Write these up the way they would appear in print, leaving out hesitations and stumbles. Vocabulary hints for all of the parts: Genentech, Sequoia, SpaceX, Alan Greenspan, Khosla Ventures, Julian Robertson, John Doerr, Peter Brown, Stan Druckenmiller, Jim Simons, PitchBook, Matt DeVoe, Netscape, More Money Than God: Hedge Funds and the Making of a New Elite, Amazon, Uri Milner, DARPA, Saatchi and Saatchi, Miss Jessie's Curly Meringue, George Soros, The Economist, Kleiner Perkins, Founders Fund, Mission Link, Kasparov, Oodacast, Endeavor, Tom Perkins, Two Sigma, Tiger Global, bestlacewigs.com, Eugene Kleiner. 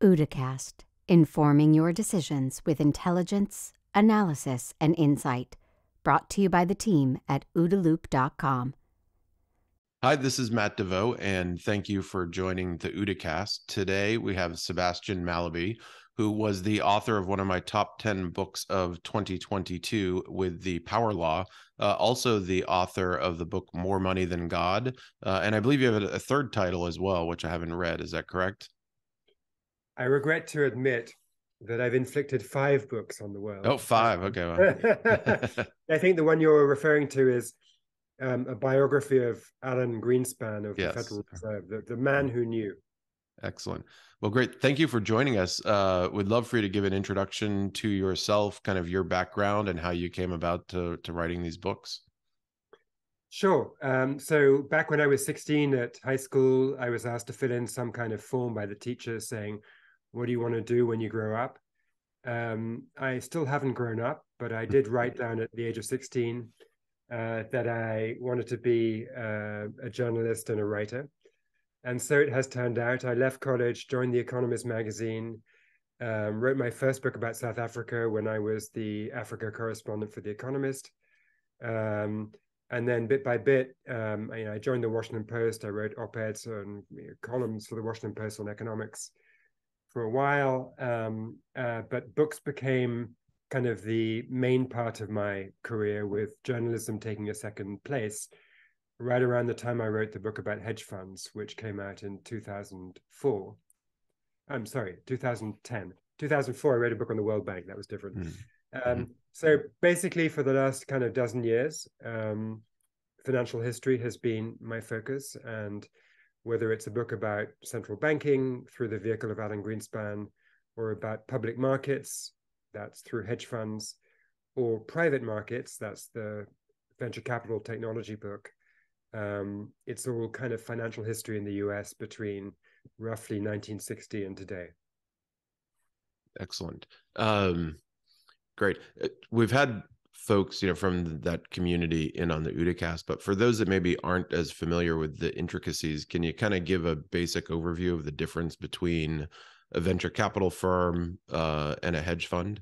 Oodacast, informing your decisions with intelligence, analysis, and insight. Brought to you by the team at oodaloop.com. Hi, this is Matt DeVoe, and thank you for joining the Oodacast. Today, we have Sebastian Mallaby, who was the author of one of my top 10 books of 2022 with The Power Law, also the author of the book More Money Than God. And I believe you have a third title as well, which I haven't read. Is that correct? I regret to admit that I've inflicted 5 books on the world. Oh, 5. Okay. Well. I think the one you're referring to is a biography of Alan Greenspan of the Federal Reserve, the man who knew. Excellent. Well, great. Thank you for joining us. We'd love for you to give an introduction to yourself, kind of your background and how you came about to writing these books. Sure. So back when I was 16 at high school, I was asked to fill in some kind of form by the teacher saying, what do you want to do when you grow up? I still haven't grown up, but I did write down at the age of 16 that I wanted to be a journalist and a writer. And so it has turned out. I left college, joined The Economist magazine, wrote my first book about South Africa when I was the Africa correspondent for The Economist. And then bit by bit, I joined The Washington Post. I wrote op-eds and columns for The Washington Post on economics for a while. But books became kind of the main part of my career, with journalism taking a second place right around the time I wrote the book about hedge funds, which came out in 2004. I'm sorry, 2010. 2004, I wrote a book on the World Bank. That was different. Mm-hmm. So basically for the last kind of dozen years, financial history has been my focus. And whether it's a book about central banking through the vehicle of Alan Greenspan, or about public markets, that's through hedge funds, or private markets, that's the venture capital technology book. It's all kind of financial history in the US between roughly 1960 and today. Excellent. Great. We've had folks, from that community in on the Oodacast, but for those that maybe aren't as familiar with the intricacies, can you kind of give a basic overview of the difference between a venture capital firm and a hedge fund?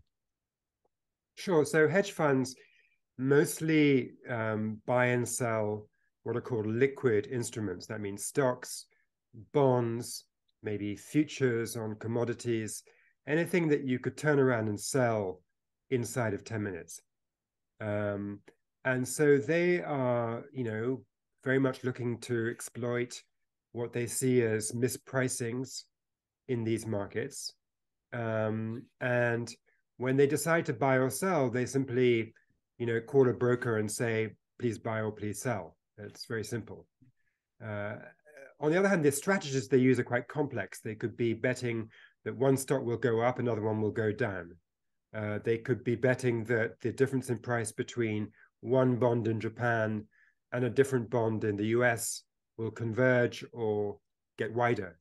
Sure. So hedge funds mostly buy and sell what are called liquid instruments. That means stocks, bonds, maybe futures on commodities, anything that you could turn around and sell inside of 10 minutes. And so they are, very much looking to exploit what they see as mispricings in these markets. And when they decide to buy or sell, they simply, call a broker and say, please buy or please sell. It's very simple. On the other hand, the strategies they use are quite complex. They could be betting that one stock will go up, another one will go down. They could be betting that the difference in price between one bond in Japan and a different bond in the US will converge or get wider.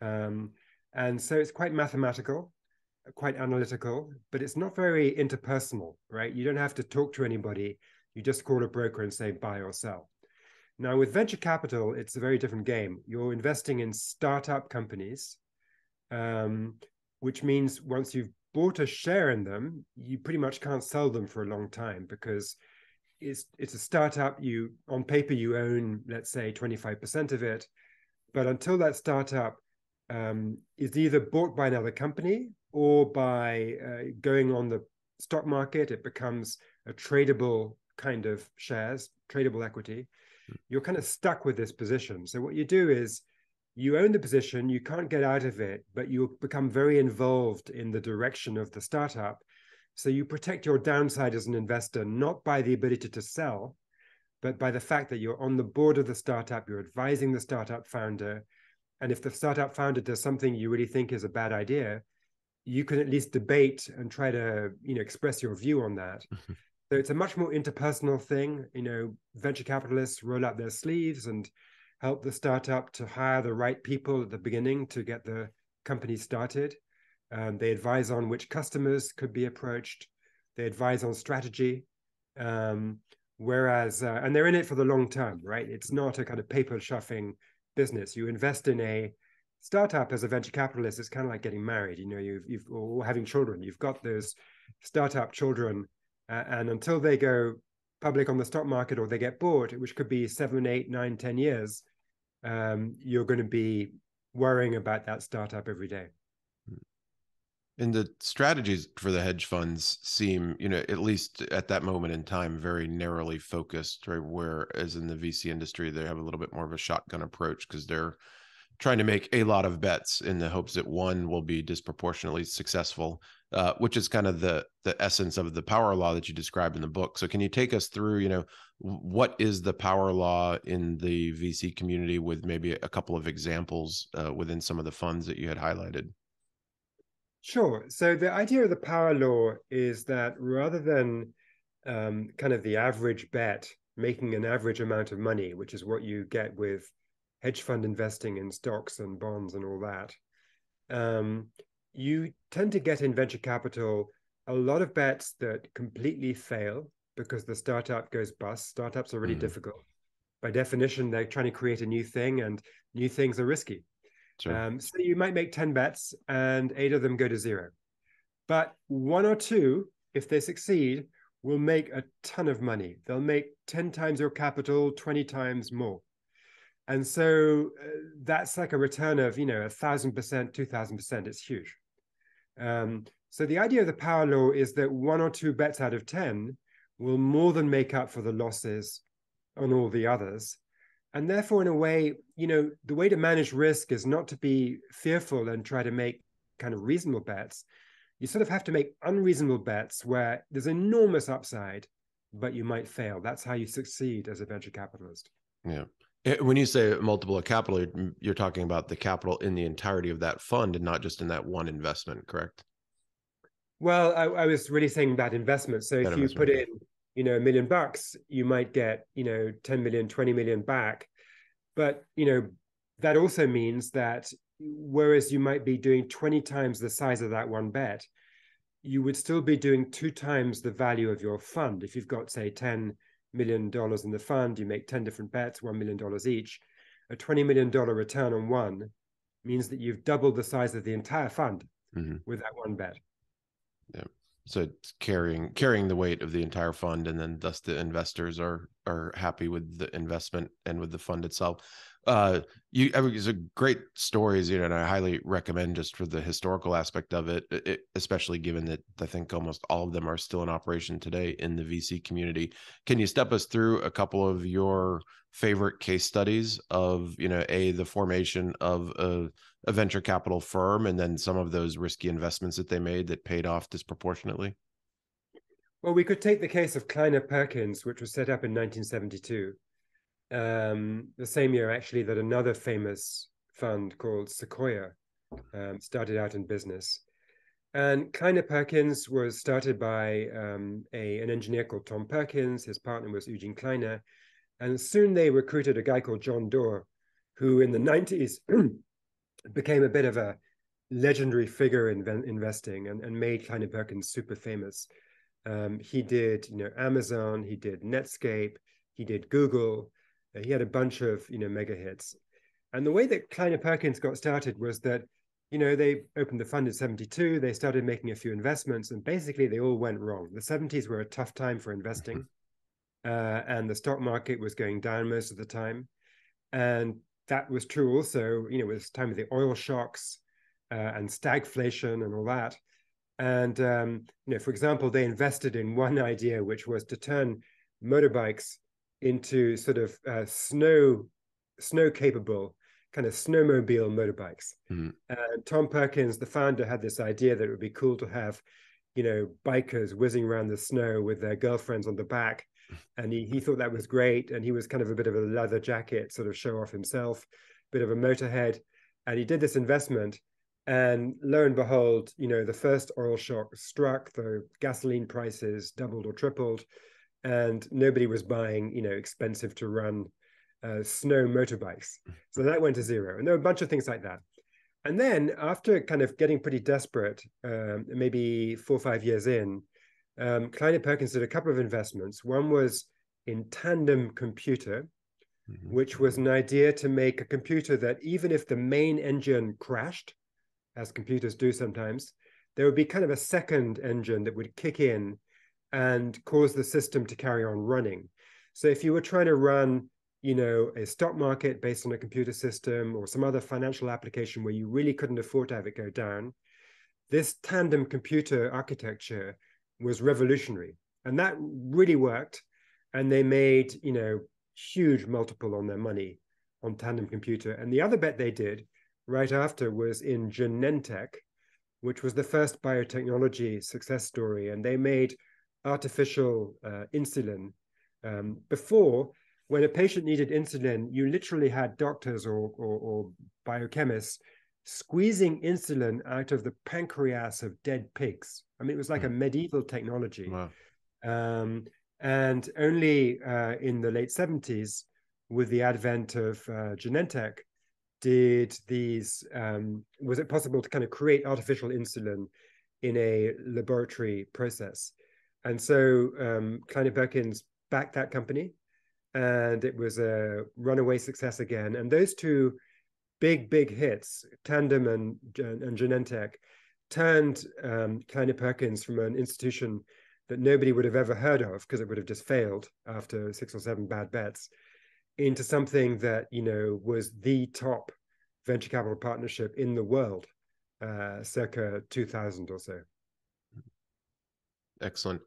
And so it's quite mathematical, quite analytical, but it's not very interpersonal, right? You don't have to talk to anybody. You just call a broker and say, buy or sell. Now, with venture capital, it's a very different game. You're investing in startup companies, which means once you've bought a share in them, you pretty much can't sell them for a long time, because it's a startup. You, on paper, you own, let's say, 25% of it. But until that startup is either bought by another company or by going on the stock market, it becomes a tradable kind of shares, tradable equity. You're kind of stuck with this position. So what you do is you own the position, you can't get out of it, but you become very involved in the direction of the startup. So you protect your downside as an investor, not by the ability to sell, but by the fact that you're on the board of the startup, you're advising the startup founder. And if the startup founder does something you really think is a bad idea, you can at least debate and try to, express your view on that. So it's a much more interpersonal thing. Venture capitalists roll up their sleeves and help the startup to hire the right people at the beginning to get the company started. They advise on which customers could be approached. They advise on strategy. And they're in it for the long term, right? It's not a kind of paper shuffling business. You invest in a startup as a venture capitalist is kind of like getting married, you know, you've or having children. You've got those startup children, and until they go public on the stock market or they get bored, which could be 7, 8, 9, 10 years, you're going to be worrying about that startup every day. And the strategies for the hedge funds seem, you know, at least at that moment in time, very narrowly focused, right? Whereas in the VC industry, they have a little bit more of a shotgun approach because they're trying to make a lot of bets in the hopes that one will be disproportionately successful, which is kind of the essence of the power law that you described in the book. So can you take us through, you know, what is the power law in the VC community with maybe a couple of examples within some of the funds that you had highlighted? Sure. So the idea of the power law is that rather than kind of the average bet making an average amount of money, which is what you get with hedge fund investing in stocks and bonds and all that, you tend to get in venture capital a lot of bets that completely fail because the startup goes bust. Startups are really difficult. By definition, they're trying to create a new thing, and new things are risky. Sure. So you might make 10 bets and 8 of them go to 0. But 1 or 2, if they succeed, will make a ton of money. They'll make 10 times your capital, 20 times more. And so that's like a return of, you know, 1,000%, 2,000%. It's huge. So the idea of the power law is that 1 or 2 bets out of 10 will more than make up for the losses on all the others. And therefore, in a way, you know, the way to manage risk is not to be fearful and try to make kind of reasonable bets. You sort of have to make unreasonable bets where there's enormous upside, but you might fail. That's how you succeed as a venture capitalist. Yeah. When you say multiple of capital, you're talking about the capital in the entirety of that fund and not just in that one investment, correct? Well, I was really saying that investment. So that if you put in, you know, $1 million, you might get, you know, 10 million, 20 million back. But, you know, that also means that whereas you might be doing 20 times the size of that one bet, you would still be doing 2 times the value of your fund. If you've got, say, $10 million in the fund, you make 10 different bets, $1 million each. A $20 million return on one means that you've doubled the size of the entire fund with that one bet. Yeah. So it's carrying the weight of the entire fund, and then thus the investors are happy with the investment and with the fund itself. It's a great stories, you know, and I highly recommend just for the historical aspect of it, especially given that I think almost all of them are still in operation today in the VC community. Can you step us through a couple of your favorite case studies of, you know, the formation of a venture capital firm, and then some of those risky investments that they made that paid off disproportionately? Well, we could take the case of Kleiner Perkins, which was set up in 1972. The same year, actually, that another famous fund called Sequoia started out in business. And Kleiner Perkins was started by an engineer called Tom Perkins. His partner was Eugene Kleiner. And soon they recruited a guy called John Doerr, who in the 90s became a bit of a legendary figure in investing and made Kleiner Perkins super famous. He did, you know, Amazon, he did Netscape, he did Google. He had a bunch of, you know, mega hits. And the way that Kleiner Perkins got started was that, you know, they opened the fund in 72, they started making a few investments, and basically they all went wrong. The 70s were a tough time for investing, and the stock market was going down most of the time. And that was true also, you know, it was time of the oil shocks and stagflation and all that. And, you know, for example, they invested in one idea, which was to turn motorbikes into sort of snow-capable, kind of snowmobile motorbikes. And Tom Perkins, the founder, had this idea that it would be cool to have, you know, bikers whizzing around the snow with their girlfriends on the back. And he thought that was great. And he was kind of a bit of a leather jacket, sort of show off himself, bit of a motorhead. And he did this investment. And lo and behold, you know, the first oil shock struck, the gasoline prices doubled or tripled. And nobody was buying, you know, expensive to run snow motorbikes. So that went to 0. And there were a bunch of things like that. And then after kind of getting pretty desperate, maybe 4 or 5 years in, Kleiner Perkins did a couple of investments. One was in Tandem Computer, which was an idea to make a computer that even if the main engine crashed, as computers do sometimes, there would be kind of a second engine that would kick in and cause the system to carry on running. So if you were trying to run, you know, a stock market based on a computer system or some other financial application where you really couldn't afford to have it go down, this tandem computer architecture was revolutionary. And that really worked. And they made, you know, huge multiple on their money on Tandem Computer. And the other bet they did right after was in Genentech, which was the first biotechnology success story. And they made artificial insulin. Before, when a patient needed insulin, you literally had doctors or biochemists squeezing insulin out of the pancreas of dead pigs. I mean, it was like a medieval technology. Wow. And only in the late 70s, with the advent of Genentech, did these, was it possible to kind of create artificial insulin in a laboratory process? And so Kleiner Perkins backed that company, and it was a runaway success again. And those two big, big hits, Tandem and Genentech, turned Kleiner Perkins from an institution that nobody would have ever heard of because it would have just failed after 6 or 7 bad bets into something that, you know, was the top venture capital partnership in the world, circa 2000 or so. Excellent.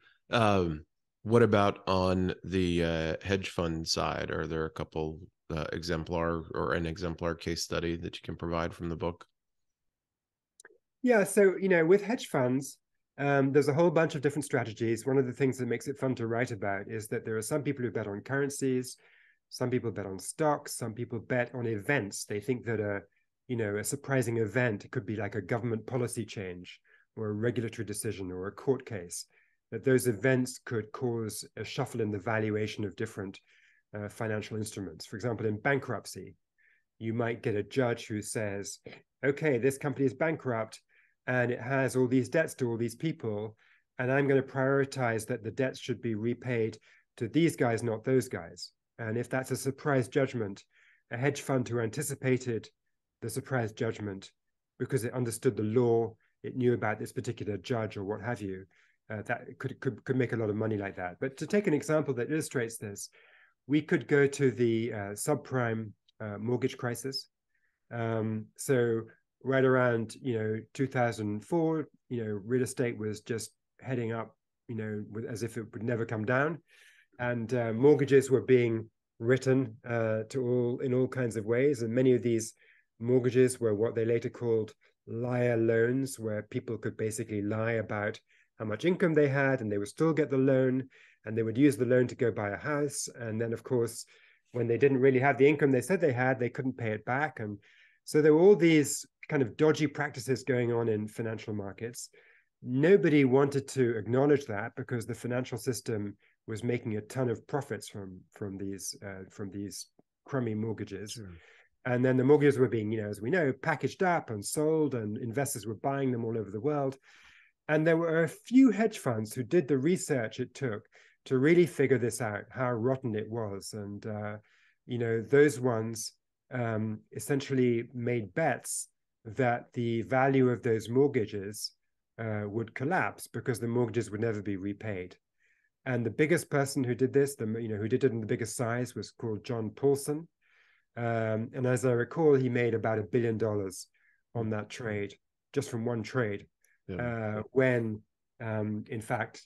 What about on the hedge fund side? Are there a couple exemplar case study that you can provide from the book? Yeah. So, you know, with hedge funds, there's a whole bunch of different strategies. One of the things that makes it fun to write about is that there are some people who bet on currencies, some people bet on stocks, some people bet on events. They think that a surprising event could be like a government policy change or a regulatory decision or a court case, that those events could cause a shuffle in the valuation of different financial instruments. For example, in bankruptcy, you might get a judge who says, okay, this company is bankrupt, and it has all these debts to all these people, and I'm going to prioritize that the debts should be repaid to these guys, not those guys. And if that's a surprise judgment, a hedge fund who anticipated the surprise judgment because it understood the law, it knew about this particular judge or what have you, that could make a lot of money like that. But to take an example that illustrates this, we could go to the subprime mortgage crisis. So right around, 2004, real estate was just heading up, as if it would never come down. And mortgages were being written in all kinds of ways. And many of these mortgages were what they later called liar loans, where people could basically lie about how much income they had, and they would still get the loan, and they would use the loan to go buy a house. And then, of course, when they didn't really have the income they said they had, they couldn't pay it back. And so there were all these kind of dodgy practices going on in financial markets. Nobody wanted to acknowledge that because the financial system was making a ton of profits from these crummy mortgages. Sure. And then the mortgages were being, as we know, packaged up and sold, and investors were buying them all over the world. And there were a few hedge funds who did the research it took to really figure this out, how rotten it was. And, those ones essentially made bets that the value of those mortgages would collapse because the mortgages would never be repaid. And the biggest person who did this, who did it in the biggest size, was called John Paulson. And as I recall, he made about $1 billion on that trade, just from one trade. Yeah. When, in fact,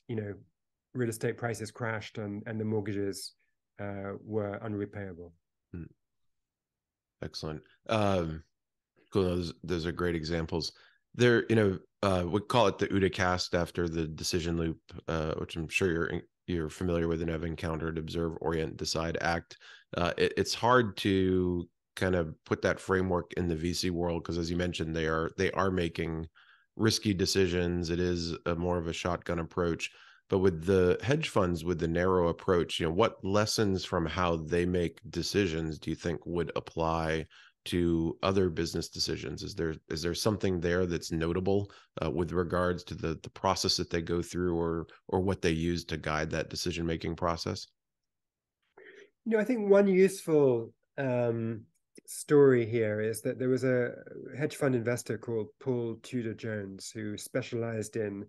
real estate prices crashed and the mortgages were unrepayable. Excellent. Cool. Those are great examples. There, we call it the Oodacast after the decision loop, which I'm sure you're familiar with and have encountered: observe, orient, decide, act. It's hard to kind of put that framework in the VC world because, as you mentioned, they are making risky decisions. It is more of a shotgun approach. But with the hedge funds, with the narrow approach, what lessons from how they make decisions do you think would apply to other business decisions? Is there something there that's notable with regards to the process that they go through or what they use to guide that decision-making process? You know, I think one useful story here is that there was a hedge fund investor called Paul Tudor Jones who specialized in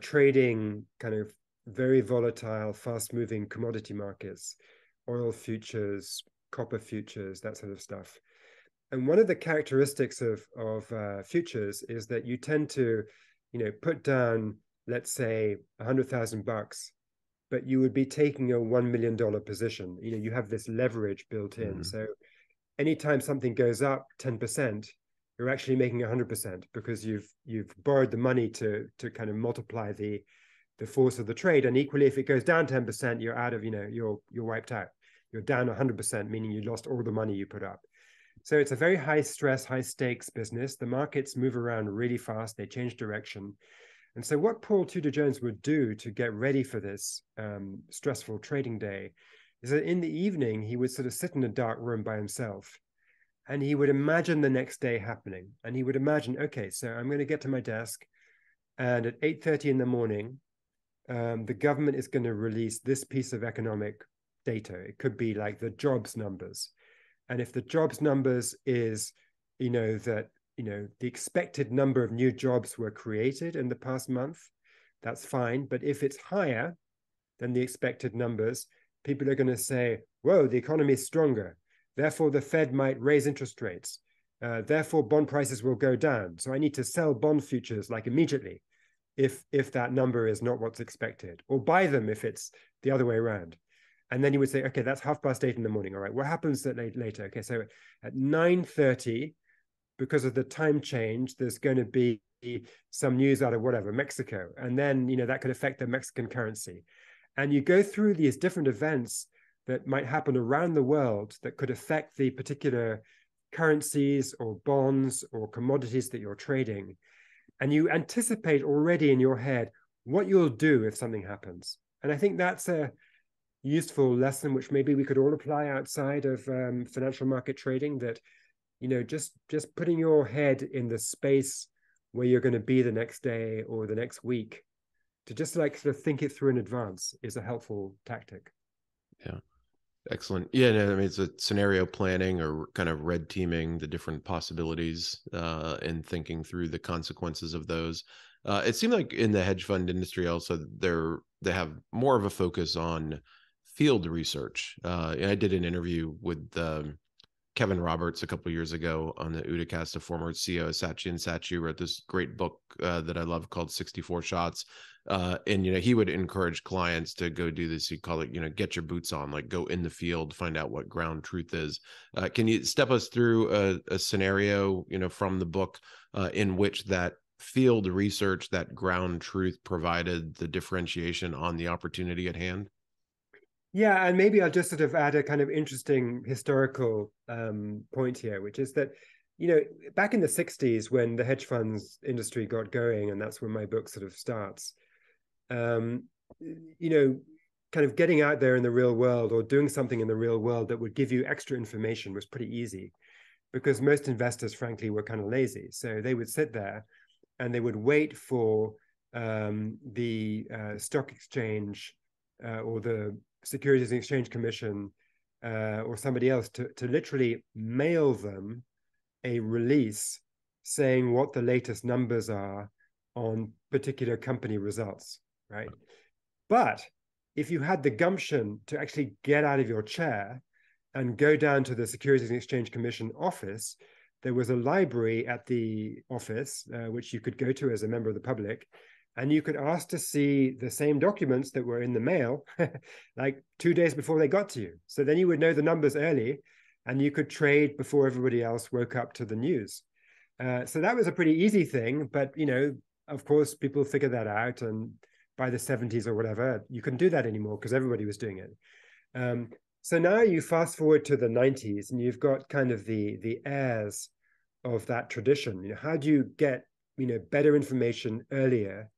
trading kind of very volatile, fast-moving commodity markets, oil futures, copper futures, that sort of stuff. And one of the characteristics of futures is that you tend to, you know, put down, let's say, $100,000, but you would be taking a $1 million position. You know, you have this leverage built in. Mm-hmm. So anytime something goes up 10%, you're actually making 100% because you've borrowed the money to kind of multiply the force of the trade. And equally, if it goes down 10%, you're out of, you know, you're wiped out. You're down 100%, meaning you lost all the money you put up. So it's a very high stress, high stakes business. The markets move around really fast. They change direction. And so what Paul Tudor Jones would do to get ready for this stressful trading day is that in the evening, he would sort of sit in a dark room by himself and he would imagine the next day happening. And he would imagine, okay, so I'm going to get to my desk and at 8:30 in the morning, the government is going to release this piece of economic data. It could be like the jobs numbers. And if the jobs numbers is, you know, that, you know, the expected number of new jobs were created in the past month, that's fine. But if it's higher than the expected numbers, people are going to say, whoa, the economy is stronger. Therefore, the Fed might raise interest rates. Therefore, bond prices will go down. So I need to sell bond futures like immediately if that number is not what's expected, or buy them if it's the other way around. And then you would say, okay, that's 8:30 in the morning. All right, what happens later? Okay, so at 9:30, because of the time change, there's going to be some news out of whatever, Mexico. And then, you know, that could affect the Mexican currency. And you go through these different events that might happen around the world that could affect the particular currencies or bonds or commodities that you're trading. And you anticipate already in your head what you'll do if something happens. And I think that's a useful lesson which maybe we could all apply outside of financial market trading, that, you know, just putting your head in the space where you're going to be the next day or the next week, to just like sort of think it through in advance is a helpful tactic. Yeah, excellent. Yeah, no, I mean, it's a scenario planning or kind of red teaming the different possibilities and thinking through the consequences of those. It seemed like in the hedge fund industry also, they have more of a focus on field research. And I did an interview with Kevin Roberts a couple of years ago on the Oodacast, a former CEO of Saatchi and Saatchi, wrote this great book that I love called 64 Shots. And, you know, he would encourage clients to go do this. He'd call it, you know, get your boots on, like go in the field, find out what ground truth is. Can you step us through a scenario, you know, from the book in which that field research, that ground truth provided the differentiation on the opportunity at hand? Yeah, and maybe I'll just sort of add a kind of interesting historical point here, which is that, you know, back in the 60s when the hedge funds industry got going, and that's when my book sort of starts, you know, kind of getting out there in the real world or doing something in the real world that would give you extra information was pretty easy because most investors, frankly, were kind of lazy. So they would sit there and they would wait for the stock exchange or the Securities and Exchange Commission or somebody else to literally mail them a release saying what the latest numbers are on particular company results, right? But if you had the gumption to actually get out of your chair and go down to the Securities and Exchange Commission office, there was a library at the office, which you could go to as a member of the public, and you could ask to see the same documents that were in the mail like 2 days before they got to you. So then you would know the numbers early and you could trade before everybody else woke up to the news. So that was a pretty easy thing. But, you know, of course, people figured that out. And by the 70s or whatever, you couldn't do that anymore because everybody was doing it. So now you fast forward to the 90s and you've got kind of the heirs of that tradition. You know, how do you get, you know, better information earlier?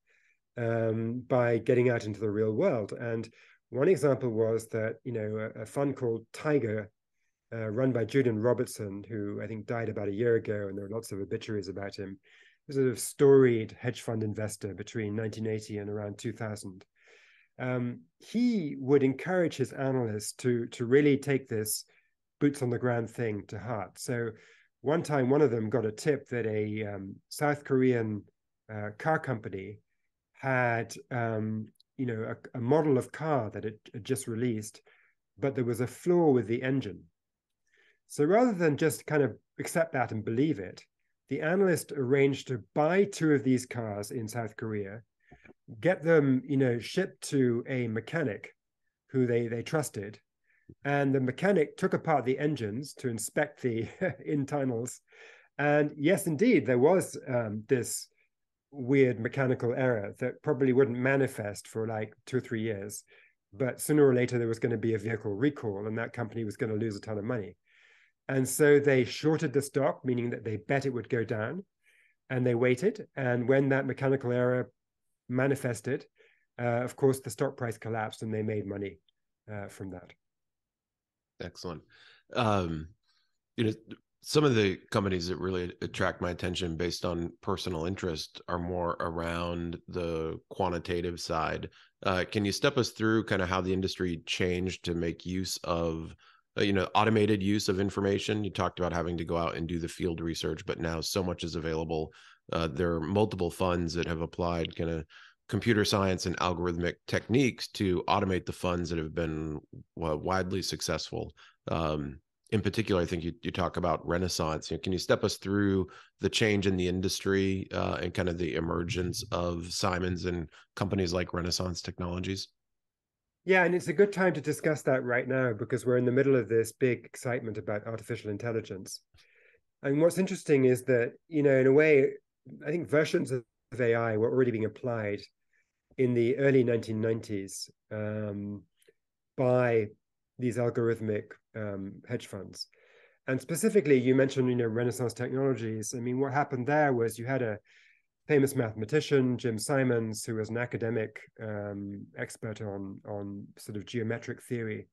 By getting out into the real world. And one example was that, you know, a fund called Tiger, run by Julian Robertson, who I think died about a year ago, and there are lots of obituaries about him. He was a sort of storied hedge fund investor between 1980 and around 2000. he would encourage his analysts to really take this boots on the ground thing to heart. So one time, one of them got a tip that a South Korean car company had, a model of car that it had just released, but there was a flaw with the engine. So rather than just kind of accept that and believe it, the analyst arranged to buy two of these cars in South Korea, get them, shipped to a mechanic who they trusted. And the mechanic took apart the engines to inspect the internals. And yes, indeed, there was this weird mechanical error that probably wouldn't manifest for like 2 or 3 years. But sooner or later, there was going to be a vehicle recall and that company was going to lose a ton of money. And so they shorted the stock, meaning that they bet it would go down, and they waited. And when that mechanical error manifested, of course, the stock price collapsed and they made money from that. Excellent. Some of the companies that really attract my attention based on personal interest are more around the quantitative side. Can you step us through kind of how the industry changed to make use of automated use of information? You talked about having to go out and do the field research, but now so much is available. There are multiple funds that have applied kind of computer science and algorithmic techniques to automate the funds that have been widely successful. In particular, I think you talk about Renaissance. Can you step us through the change in the industry and kind of the emergence of Simons and companies like Renaissance Technologies? Yeah, and it's a good time to discuss that right now because we're in the middle of this big excitement about artificial intelligence. And what's interesting is that, in a way, I think versions of AI were already being applied in the early 1990s by these algorithmic hedge funds. And specifically, you mentioned, Renaissance Technologies. I mean, what happened there was you had a famous mathematician, Jim Simons, who was an academic expert on sort of geometric theory,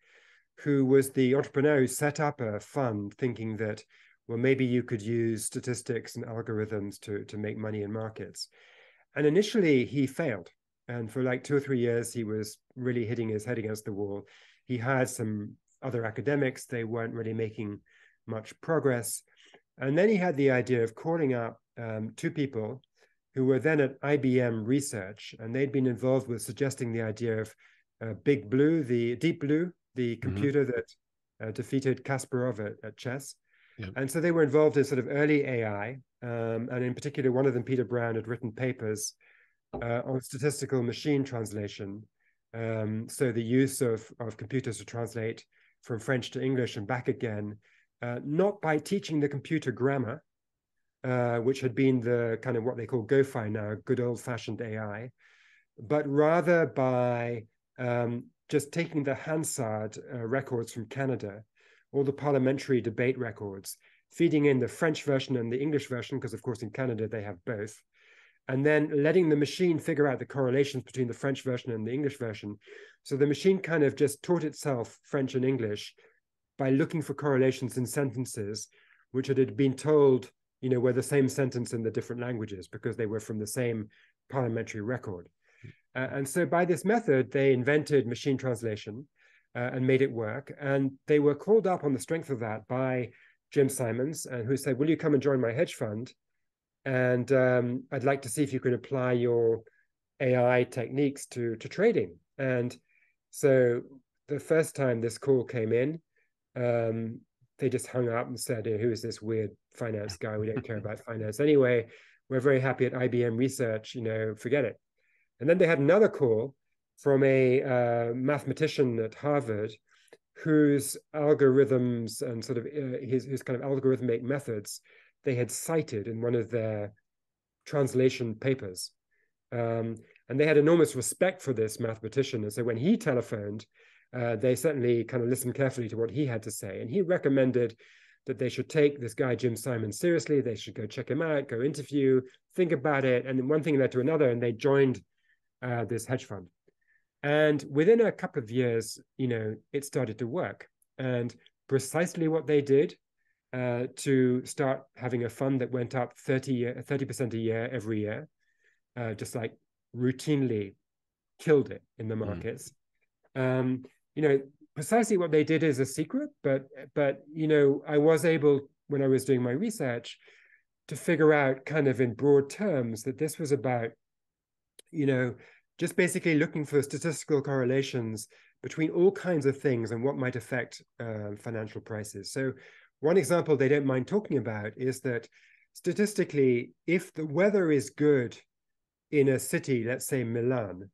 who was the entrepreneur who set up a fund thinking that, well, maybe you could use statistics and algorithms to make money in markets. And initially he failed. And for like 2 or 3 years, he was really hitting his head against the wall. He had some other academics. They weren't really making much progress. And then he had the idea of calling up two people who were then at IBM Research, and they'd been involved with suggesting the idea of Big Blue, the Deep Blue, the computer that defeated Kasparov at chess. Yep. And so they were involved in sort of early AI, and in particular, one of them, Peter Brown, had written papers on statistical machine translation, so the use of computers to translate from French to English and back again, not by teaching the computer grammar, which had been the kind of what they call GoFi now, good old-fashioned AI, but rather by just taking the Hansard records from Canada, all the parliamentary debate records, feeding in the French version and the English version, because of course in Canada they have both, and then letting the machine figure out the correlations between the French version and the English version. So the machine kind of just taught itself French and English by looking for correlations in sentences, which it had been told were the same sentence in the different languages because they were from the same parliamentary record. And so by this method, they invented machine translation and made it work. And they were called up on the strength of that by Jim Simons, who said, will you come and join my hedge fund? And I'd like to see if you can apply your AI techniques to trading. And so the first time this call came in, they just hung up and said, who is this weird finance guy? We don't care about finance anyway. We're very happy at IBM Research, forget it. And then they had another call from a mathematician at Harvard whose algorithms and sort of his kind of algorithmic methods they had cited in one of their translation papers. And they had enormous respect for this mathematician. And so when he telephoned, they certainly kind of listened carefully to what he had to say. And he recommended that they should take this guy, Jim Simon, seriously. They should go check him out, go interview, think about it. And then one thing led to another, and they joined this hedge fund. And within a couple of years, it started to work. And precisely what they did to start having a fund that went up 30% a year every year, just like routinely killed it in the markets. You know, precisely what they did is a secret, but you know, I was able, when I was doing my research, to figure out kind of in broad terms that this was about, you know, just basically looking for statistical correlations between all kinds of things and what might affect financial prices. So one example they don't mind talking about is that statistically, if the weather is good in a city, let's say Milan,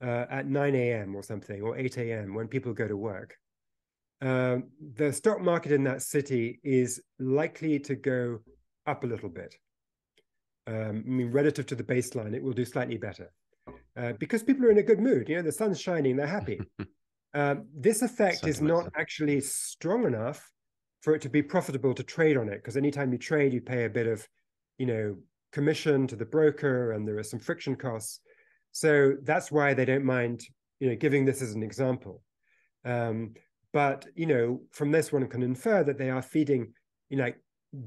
at 9 a.m. or something, or 8 a.m. when people go to work, the stock market in that city is likely to go up a little bit. I mean, relative to the baseline, it will do slightly better. Because people are in a good mood, you know, the sun's shining, they're happy. This effect is not actually strong enough for it to be profitable to trade on it, because anytime you trade, you pay a bit of, you know, commission to the broker, and there are some friction costs. So that's why they don't mind, you know, giving this as an example. But, you know, from this one can infer that they are feeding, you know, like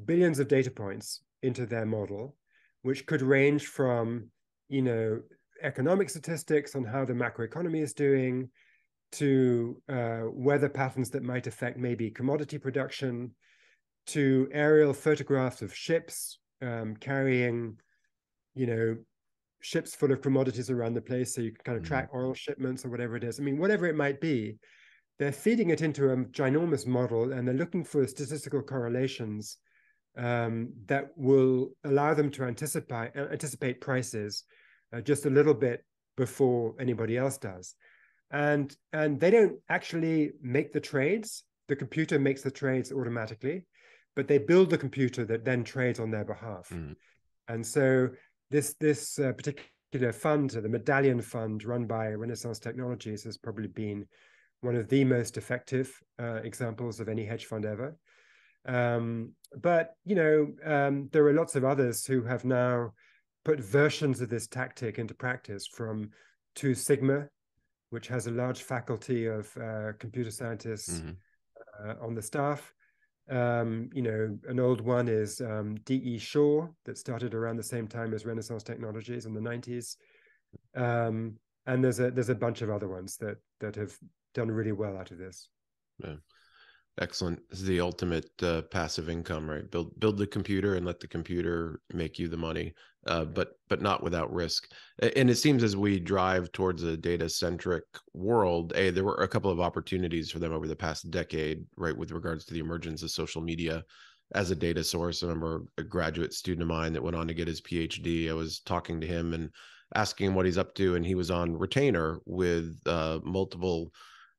billions of data points into their model, which could range from, you know, economic statistics on how the macroeconomy is doing, to weather patterns that might affect maybe commodity production, to aerial photographs of ships carrying, you know, ships full of commodities around the place, so you can kind of track oil shipments or whatever it is. I mean, whatever it might be, they're feeding it into a ginormous model, and they're looking for statistical correlations that will allow them to anticipate prices just a little bit before anybody else does. And they don't actually make the trades. The computer makes the trades automatically, but they build the computer that then trades on their behalf. And so this particular fund, the Medallion Fund, run by Renaissance Technologies, has probably been one of the most effective examples of any hedge fund ever. But, you know, there are lots of others who have now put versions of this tactic into practice, from Two Sigma, which has a large faculty of computer scientists on the staff. You know, an old one is D.E. Shaw, that started around the same time as Renaissance Technologies in the 90s. And there's a bunch of other ones that have done really well out of this. Yeah. Excellent. This is the ultimate passive income, right? Build the computer and let the computer make you the money, but not without risk. And it seems as we drive towards a data-centric world, there were a couple of opportunities for them over the past decade, right, with regards to the emergence of social media as a data source. I remember a graduate student of mine that went on to get his PhD. I was talking to him and asking him what he's up to, and he was on retainer with multiple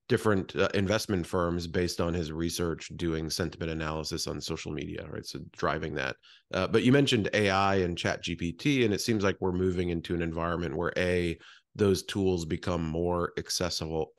different investment firms based on his research, doing sentiment analysis on social media, right? So driving that. But you mentioned AI and ChatGPT, and it seems like we're moving into an environment where those tools become more accessible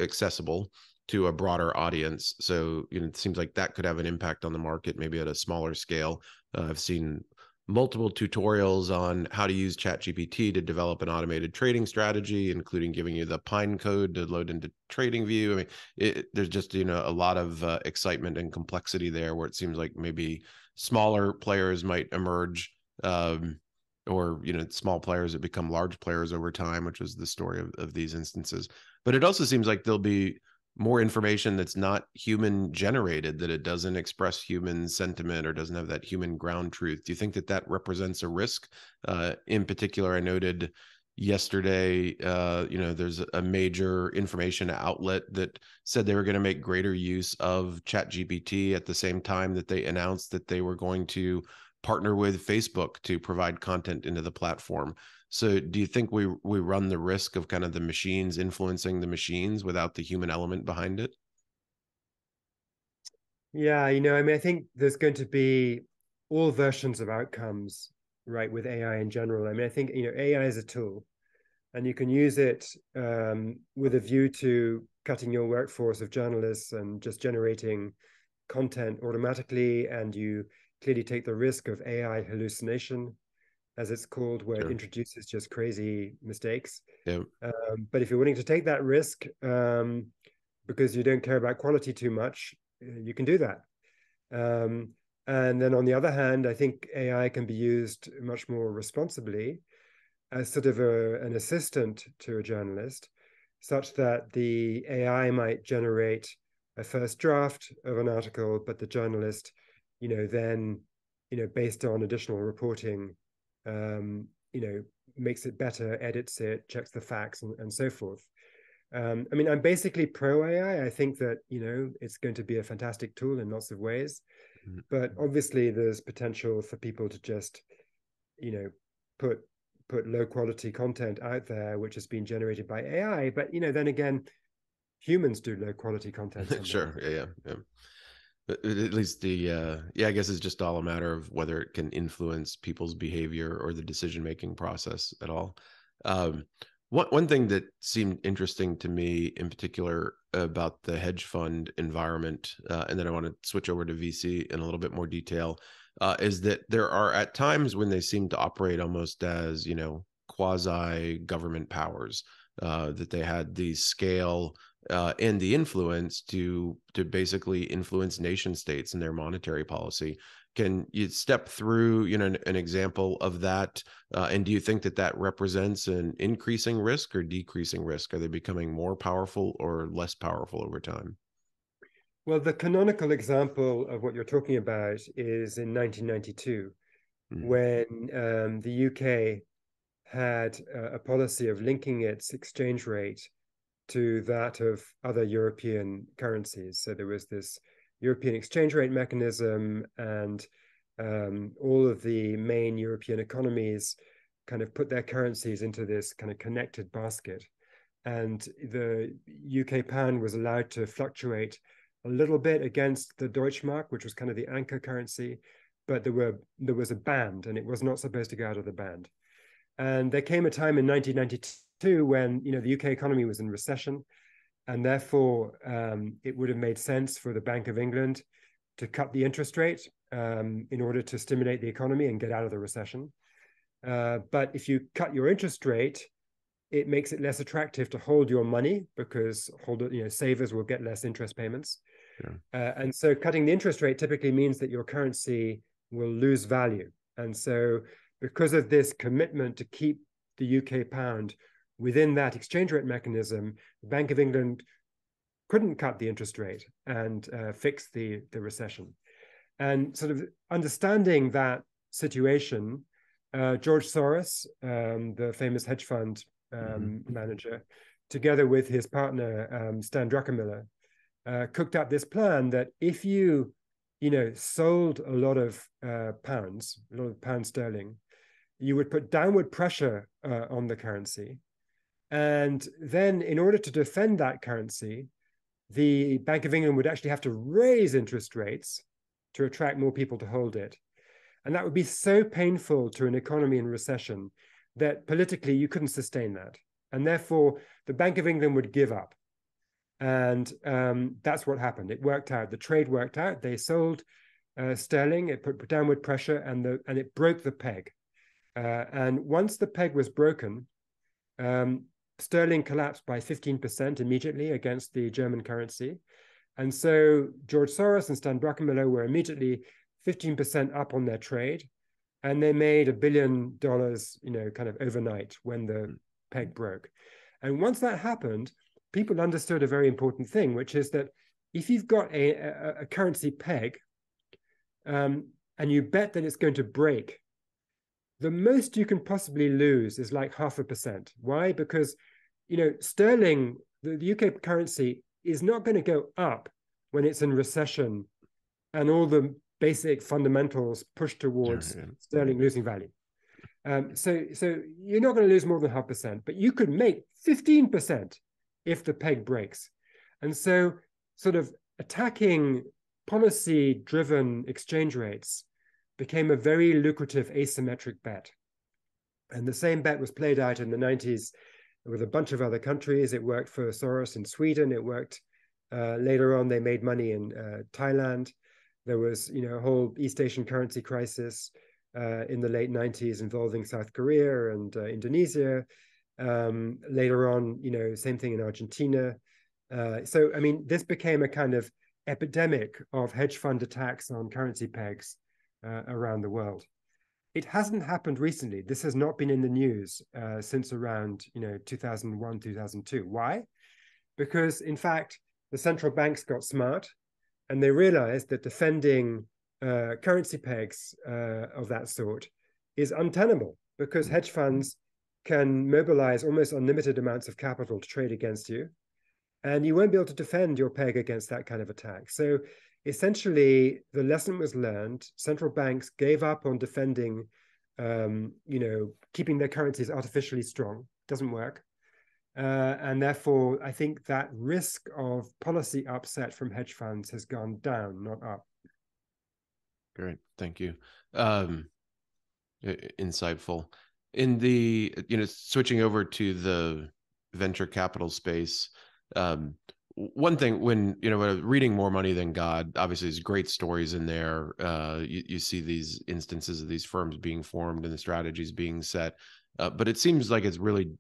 to a broader audience. So, you know, it seems like that could have an impact on the market, maybe at a smaller scale. I've seen multiple tutorials on how to use ChatGPT to develop an automated trading strategy, including giving you the pine code to load into TradingView. I mean, there's just, you know, a lot of excitement and complexity there, where it seems like maybe smaller players might emerge, or, you know, small players that become large players over time, which was the story of these instances. But it also seems like there'll be more information that's not human generated, that it doesn't express human sentiment or doesn't have that human ground truth. Do you think that represents a risk? In particular, I noted yesterday, you know, there's a major information outlet that said they were going to make greater use of ChatGPT at the same time that they announced that they were going to partner with Facebook to provide content into the platform. So do you think we run the risk of kind of the machines influencing the machines without the human element behind it? Yeah, you know, I mean, I think there's going to be all versions of outcomes, right, with AI in general. I mean, I think, you know, AI is a tool, and you can use it with a view to cutting your workforce of journalists and just generating content automatically. And you clearly take the risk of AI hallucination, as it's called, where it introduces just crazy mistakes. But if you're willing to take that risk because you don't care about quality too much, you can do that. And then on the other hand, I think AI can be used much more responsibly as sort of an assistant to a journalist, such that the AI might generate a first draft of an article, but the journalist, then, based on additional reporting, makes it better, edits it, checks the facts, and so forth. I mean, I'm basically pro AI. I think that, it's going to be a fantastic tool in lots of ways, but obviously there's potential for people to just, put low quality content out there, which has been generated by AI. But, then again, humans do low quality content. Sure. Yeah. But at least the, I guess it's just all a matter of whether it can influence people's behavior or the decision-making process at all. One thing that seemed interesting to me in particular about the hedge fund environment, and then I want to switch over to VC in a little bit more detail, is that there are at times when they seem to operate almost as, quasi-government powers, that they had the scale and the influence to basically influence nation states and their monetary policy. Can you step through, an example of that? And do you think that represents an increasing risk or decreasing risk? Are they becoming more powerful or less powerful over time? Well, the canonical example of what you're talking about is in 1992, when the UK had a policy of linking its exchange rate to that of other European currencies. So there was this European exchange rate mechanism, and all of the main European economies kind of put their currencies into this kind of connected basket. And the UK pound was allowed to fluctuate a little bit against the Deutschmark, which was kind of the anchor currency, but there was a band, and it was not supposed to go out of the band. And there came a time in 1992 when the UK economy was in recession, and therefore it would have made sense for the Bank of England to cut the interest rate in order to stimulate the economy and get out of the recession. But if you cut your interest rate, it makes it less attractive to hold your money because savers will get less interest payments. Yeah. And so cutting the interest rate typically means that your currency will lose value. And so because of this commitment to keep the UK pound within that exchange rate mechanism, the Bank of England couldn't cut the interest rate and fix the recession. And sort of understanding that situation, George Soros, the famous hedge fund manager, together with his partner, Stan Druckenmiller, cooked up this plan that if you, sold a lot of pounds, a lot of pound sterling, you would put downward pressure on the currency. And then in order to defend that currency, the Bank of England would actually have to raise interest rates to attract more people to hold it. And that would be so painful to an economy in recession that politically you couldn't sustain that. And therefore, the Bank of England would give up. And that's what happened. It worked out. The trade worked out. They sold sterling. It put downward pressure, and it broke the peg. And once the peg was broken, sterling collapsed by 15% immediately against the German currency. And so George Soros and Stan Druckenmiller were immediately 15% up on their trade, and they made $1 billion, kind of overnight when the peg broke. And once that happened, people understood a very important thing, which is that if you've got a currency peg and you bet that it's going to break, the most you can possibly lose is like 0.5%. Why? Because, sterling, the UK currency, is not going to go up when it's in recession and all the basic fundamentals push towards sterling losing value. So you're not going to lose more than 0.5%, but you could make 15% if the peg breaks. And so sort of attacking policy-driven exchange rates became a very lucrative asymmetric bet. And the same bet was played out in the 90s with a bunch of other countries. It worked for Soros in Sweden. It worked later on. They made money in Thailand. There was, a whole East Asian currency crisis in the late 90s involving South Korea and Indonesia. Later on, same thing in Argentina. So, I mean, this became a kind of epidemic of hedge fund attacks on currency pegs around the world. It hasn't happened recently. This has not been in the news since around, 2001, 2002. Why? because, in fact, the central banks got smart and they realized that defending currency pegs of that sort is untenable, because hedge funds can mobilize almost unlimited amounts of capital to trade against you, and you won't be able to defend your peg against that kind of attack. So essentially, the lesson was learned. Central banks gave up on defending, keeping their currencies artificially strong. Doesn't work. And therefore, I think that risk of policy upset from hedge funds has gone down, not up. Great. Thank you. Insightful. In the, switching over to the venture capital space, one thing when reading More Money Than God, obviously there's great stories in there. You see these instances of these firms being formed and the strategies being set, but it seems like it's really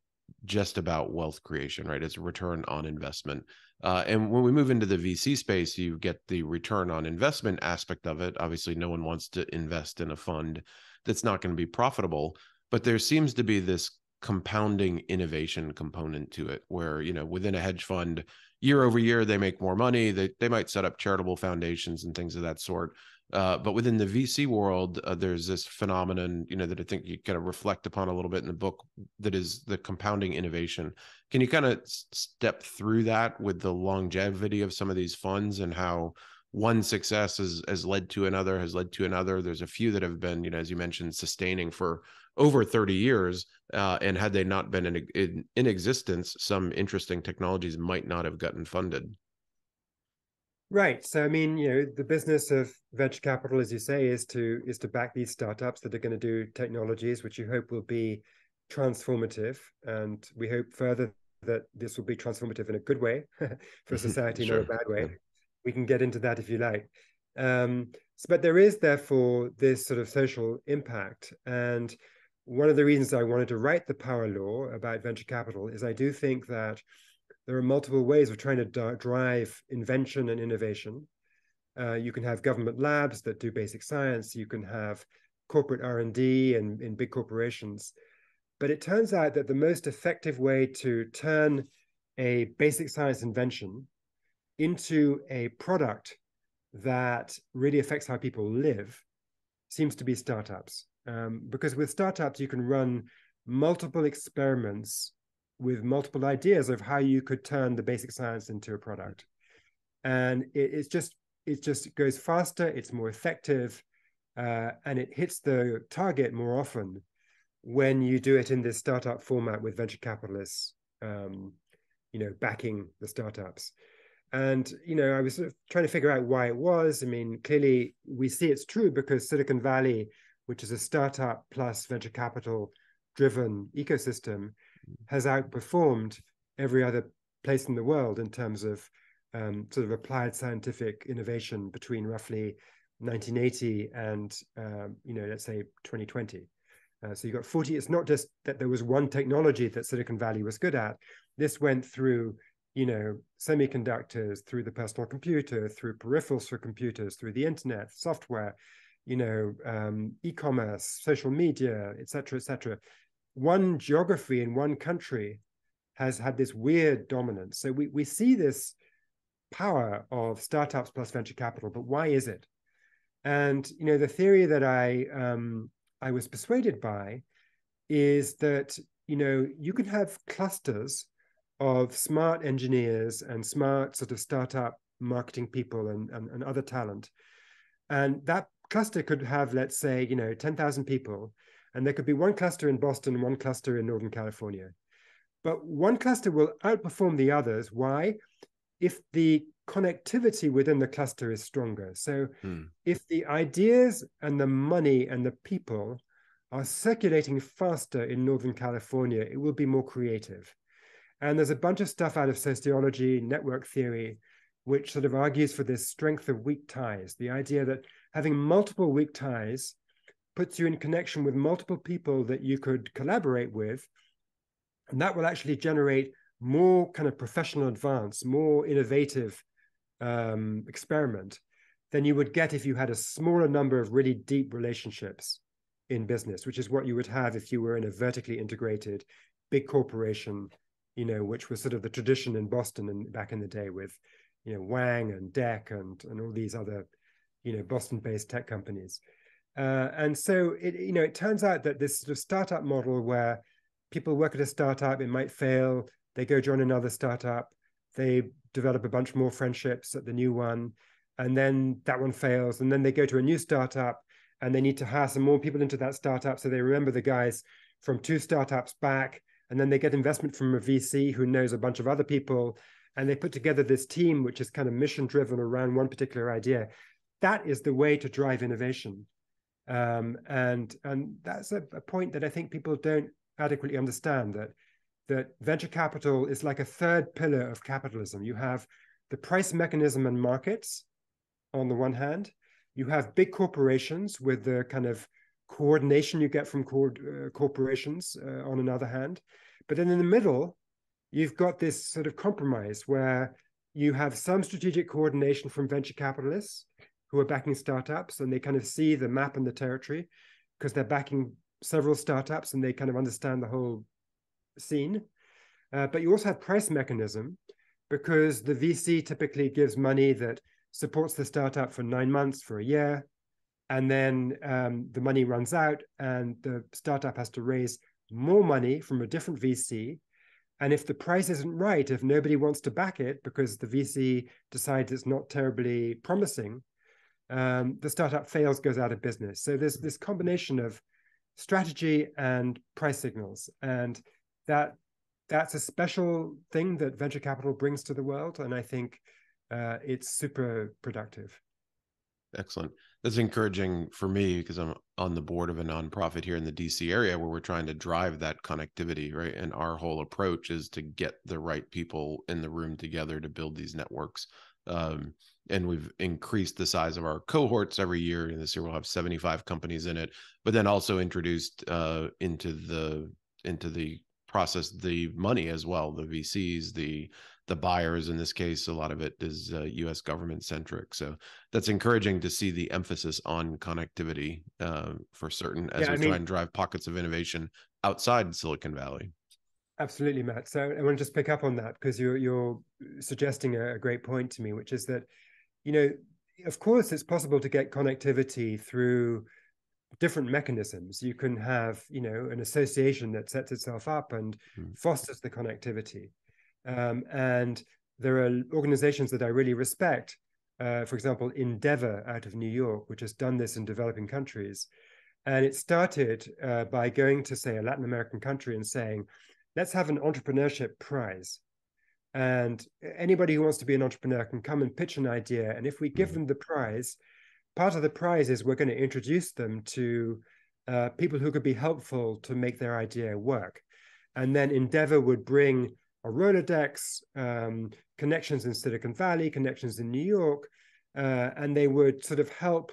just about wealth creation, right? It's a return on investment. And when we move into the VC space, you get the return on investment aspect of it. Obviously, no one wants to invest in a fund that's not going to be profitable, but there seems to be this compounding innovation component to it where, within a hedge fund, year over year, they make more money. They might set up charitable foundations and things of that sort. But within the VC world, there's this phenomenon, that I think you kind of reflect upon a little bit in the book, that is the compounding innovation. Can you kind of step through that with the longevity of some of these funds and how one success has led to another, has led to another? There's a few that have been, as you mentioned, sustaining for over 30 years, and had they not been in existence, some interesting technologies might not have gotten funded. Right. So, the business of venture capital, as you say, is to back these startups that are going to do technologies which you hope will be transformative. And we hope further that this will be transformative in a good way for society, sure, not a bad way. Yeah. We can get into that if you like. But there is, therefore, this sort of social impact. And one of the reasons I wanted to write The Power Law about venture capital is I do think that there are multiple ways of trying to drive invention and innovation. You can have government labs that do basic science. You can have corporate R&D and in big corporations. But it turns out that the most effective way to turn a basic science invention into a product that really affects how people live seems to be startups. Because with startups, you can run multiple experiments with multiple ideas of how you could turn the basic science into a product. And it just goes faster, it's more effective, and it hits the target more often when you do it in this startup format with venture capitalists, backing the startups. And, I was sort of trying to figure out why it was. Clearly we see it's true because Silicon Valley, which is a startup plus venture capital driven ecosystem, has outperformed every other place in the world in terms of sort of applied scientific innovation between roughly 1980 and, let's say 2020. So you got 40. It's not just that there was one technology that Silicon Valley was good at. This went through semiconductors, through the personal computer, through peripherals for computers, through the internet, software, e-commerce, social media, et cetera, et cetera. One geography in one country has had this weird dominance. So we see this power of startups plus venture capital, but why is it? And, the theory that I was persuaded by is that, you can have clusters of smart engineers and smart sort of startup marketing people and other talent. And that cluster could have, let's say, 10,000 people. And there could be one cluster in Boston, one cluster in Northern California. But one cluster will outperform the others. Why? If the connectivity within the cluster is stronger. So if the ideas and the money and the people are circulating faster in Northern California, it will be more creative. And there's a bunch of stuff out of sociology, network theory, which sort of argues for this strength of weak ties, the idea that having multiple weak ties puts you in connection with multiple people that you could collaborate with. And that will actually generate more kind of professional advance, more innovative experiment than you would get if you had a smaller number of really deep relationships in business, which is what you would have if you were in a vertically integrated big corporation you know, which was sort of the tradition in Boston and back in the day with, you know, Wang and Dec and all these other, you know, Boston-based tech companies. And so, it turns out that this sort of startup model where people work at a startup, it might fail, they go join another startup, they develop a bunch more friendships at the new one, and then that one fails, and then they go to a new startup and they need to hire some more people into that startup. So they remember the guys from two startups back, and then they get investment from a VC who knows a bunch of other people, and they put together this team, which is kind of mission-driven around one particular idea. That is the way to drive innovation. And that's a point that I think people don't adequately understand, that venture capital is like a third pillar of capitalism. You have the price mechanism and markets on the one hand. You have big corporations with the kind of coordination you get from corporations on another hand. But then in the middle, you've got this sort of compromise where you have some strategic coordination from venture capitalists who are backing startups, and they kind of see the map and the territory because they're backing several startups and they kind of understand the whole scene. But you also have price mechanism, because the VC typically gives money that supports the startup for 9 months, for a year, and then the money runs out and the startup has to raise more money from a different VC. And if the price isn't right, if nobody wants to back it because the VC decides it's not terribly promising, the startup fails, goes out of business. So there's this combination of strategy and price signals. And that's a special thing that venture capital brings to the world. And I think it's super productive. Excellent. That's encouraging for me, because I'm on the board of a nonprofit here in the DC area where we're trying to drive that connectivity, right? And our whole approach is to get the right people in the room together to build these networks. And we've increased the size of our cohorts every year. And this year we'll have 75 companies in it, but then also introduced into the process the money as well, the VCs, the buyers. In this case, a lot of it is U.S. government centric. So that's encouraging to see the emphasis on connectivity for certain, as we try and drive pockets of innovation outside Silicon Valley. Absolutely, Matt. So I want to just pick up on that, because you're suggesting a great point to me, which is that, you know, of course, it's possible to get connectivity through different mechanisms. You can have, you know, an association that sets itself up and fosters the connectivity. And there are organizations that I really respect, for example, Endeavor out of New York, which has done this in developing countries. And it started by going to, say, a Latin American country and saying, let's have an entrepreneurship prize. And anybody who wants to be an entrepreneur can come and pitch an idea. And if we give them the prize, part of the prize is we're going to introduce them to people who could be helpful to make their idea work. And then Endeavor would bring a Rolodex, connections in Silicon Valley, connections in New York, and they would sort of help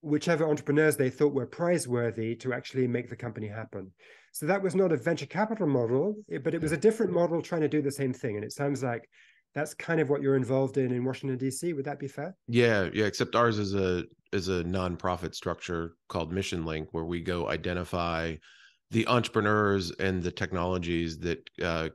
whichever entrepreneurs they thought were prize-worthy to actually make the company happen. So that was not a venture capital model, but it was a different model trying to do the same thing. And it sounds like that's kind of what you're involved in Washington, D.C. Would that be fair? Yeah. Except ours is a nonprofit structure called Mission Link, where we go identify the entrepreneurs and the technologies that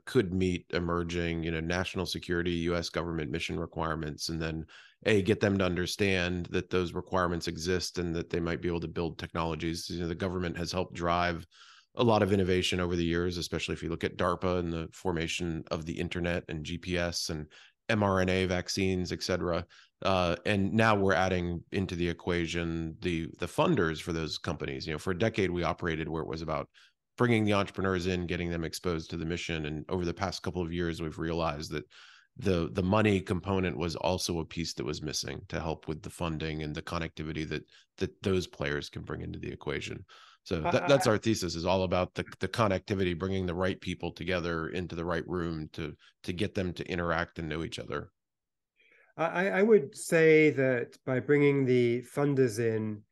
could meet emerging, national security, U.S. government mission requirements, and then get them to understand that those requirements exist and that they might be able to build technologies. The government has helped drive a lot of innovation over the years, especially if you look at DARPA and the formation of the internet and GPS and mRNA vaccines, et cetera. And now we're adding into the equation the funders for those companies. For a decade, we operated where it was about bringing the entrepreneurs in, getting them exposed to the mission. And over the past couple of years, we've realized that the money component was also a piece that was missing to help with the funding and the connectivity that those players can bring into the equation. So that's our thesis, is all about the connectivity, bringing the right people together into the right room to get them to interact and know each other. I would say that by bringing the funders in,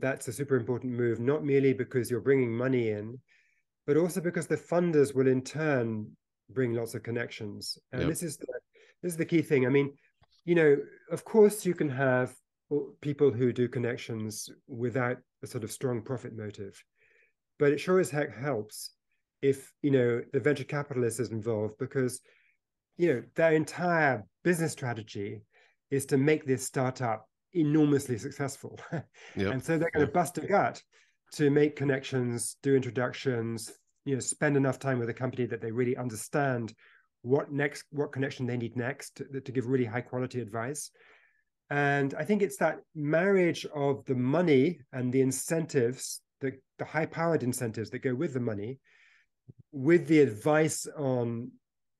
that's a super important move, not merely because you're bringing money in, but also because the funders will in turn bring lots of connections. And this is the key thing. I mean, of course you can have people who do connections without a sort of strong profit motive, but it sure as heck helps if, you know, the venture capitalist is involved, because, you know, their entire business strategy is to make this startup enormously successful. Yep. And so they're going to bust a gut to make connections, do introductions, you know, spend enough time with a company that they really understand what next, what connection they need next to give really high quality advice. And I think it's that marriage of the money and the incentives, the high-powered incentives that go with the money, with the advice on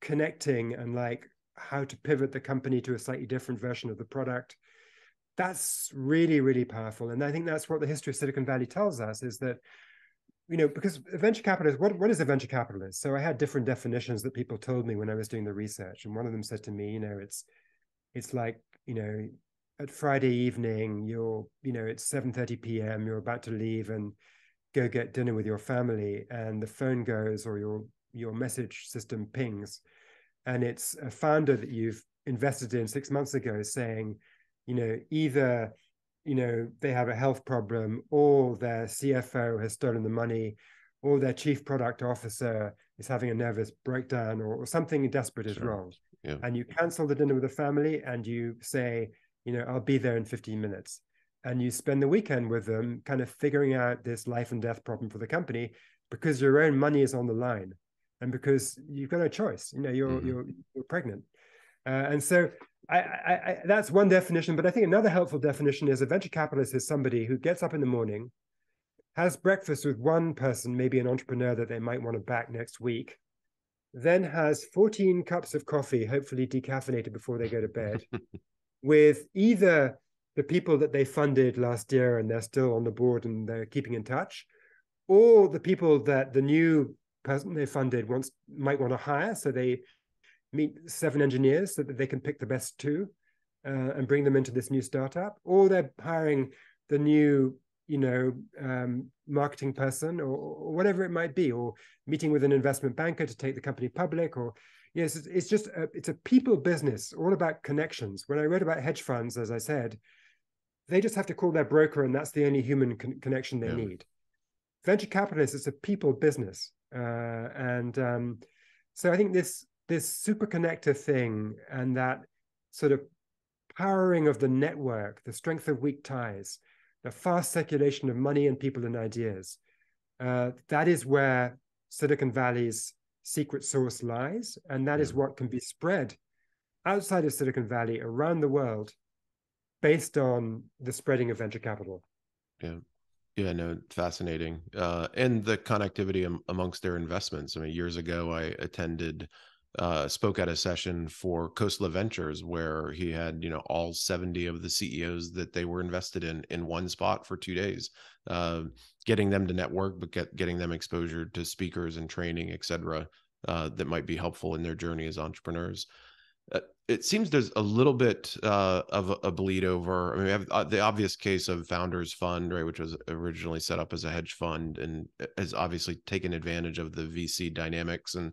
connecting and like how to pivot the company to a slightly different version of the product. That's really, really powerful. And I think that's what the history of Silicon Valley tells us, is that, you know, because a venture capitalist, what is a venture capitalist? So I had different definitions that people told me when I was doing the research. And one of them said to me, you know, it's like, you know, at Friday evening, you're, you know, it's 7:30 p.m., you're about to leave and go get dinner with your family, and the phone goes, or your message system pings. And it's a founder that you've invested in 6 months ago saying, you know, either, you know, they have a health problem, or their CFO has stolen the money, or their chief product officer is having a nervous breakdown, or something desperate is wrong. Yeah. And you cancel the dinner with the family and you say, you know, I'll be there in 15 minutes. And you spend the weekend with them kind of figuring out this life and death problem for the company, because your own money is on the line and because you've got no choice. You know, you're pregnant. And so I that's one definition, but I think another helpful definition is a venture capitalist is somebody who gets up in the morning, has breakfast with one person, maybe an entrepreneur that they might want to back next week, then has 14 cups of coffee, hopefully decaffeinated before they go to bed, with either the people that they funded last year and they're still on the board and they're keeping in touch, or the people that the new person they funded might want to hire. So they meet 7 engineers so that they can pick the best 2 and bring them into this new startup, or they're hiring the new, you know, marketing person, or whatever it might be, or meeting with an investment banker to take the company public, or, you know, it's just, it's a people business, all about connections. When I wrote about hedge funds, as I said, they just have to call their broker and that's the only human connection they need. Venture capitalists, it's a people business. So I think this super connector thing and that sort of powering of the network, the strength of weak ties, the fast circulation of money and people and ideas, that is where Silicon Valley's secret sauce lies. And that is what can be spread outside of Silicon Valley around the world based on the spreading of venture capital. Yeah. Yeah, no, fascinating. And the connectivity amongst their investments. I mean, years ago, I spoke at a session for Khosla Ventures, where he had, you know, all 70 of the CEOs that they were invested in one spot for 2 days, getting them to network, but getting them exposure to speakers and training, et cetera, that might be helpful in their journey as entrepreneurs. It seems there's a little bit of a bleed over. I mean, we have the obvious case of Founders Fund, right, which was originally set up as a hedge fund and has obviously taken advantage of the VC dynamics and